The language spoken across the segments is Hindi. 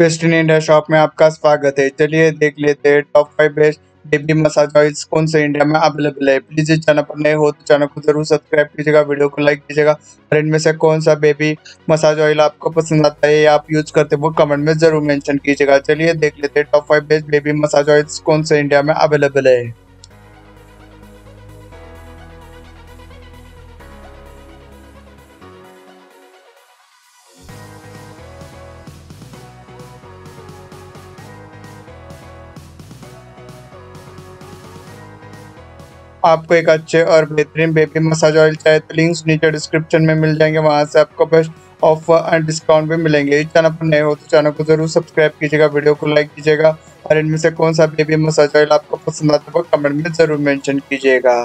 वेस्टर्न इंडिया शॉप में आपका स्वागत है। चलिए देख लेते हैं top 5 best baby massage oils कौन से इंडिया में अवेलेबल है। प्लीज इस चैनल पर नए हो तो चैनल को जरूर सब्सक्राइब कीजिएगा, वीडियो को लाइक कीजिएगा और इनमें से कौन सा बेबी मसाज ऑयल आपको पसंद आता है या आप यूज करते हो कमेंट में जरूर मेंशन कीजिएगा। चलिए देख लेते हैं top 5 best baby massage oils कौन से इंडिया में अवेलेबल है। आपको एक अच्छे और बेहतरीन बेबी मसाज ऑयल चाहिए तो लिंक्स नीचे डिस्क्रिप्शन में मिल जाएंगे, वहां से आपको बेस्ट ऑफर एंड डिस्काउंट भी मिलेंगे। इस चैनल पर नए हो तो चैनल को जरूर सब्सक्राइब कीजिएगा, वीडियो को लाइक कीजिएगा और इनमें से कौन सा बेबी मसाज ऑयल आपको पसंद आता है कमेंट में जरूर मेंशन कीजिएगा।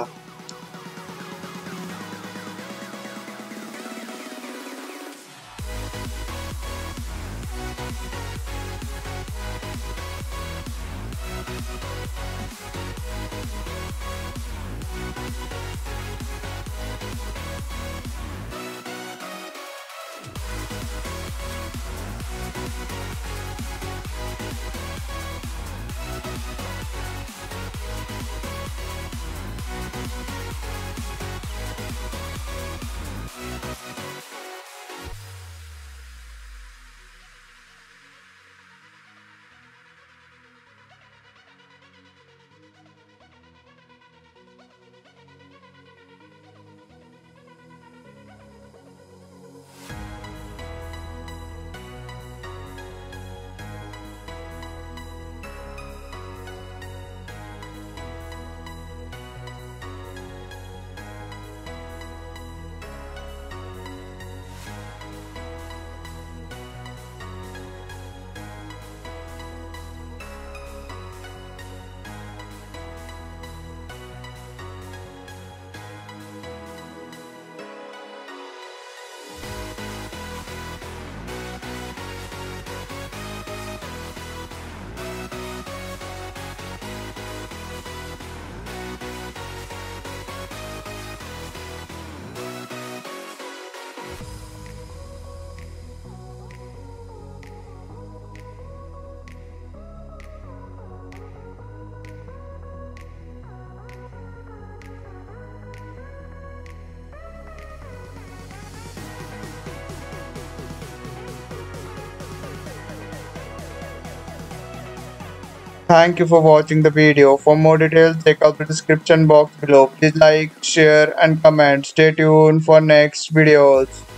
Thank you for watching the video. For more details, check out the description box below. Please like, share and comment. Stay tuned for next videos.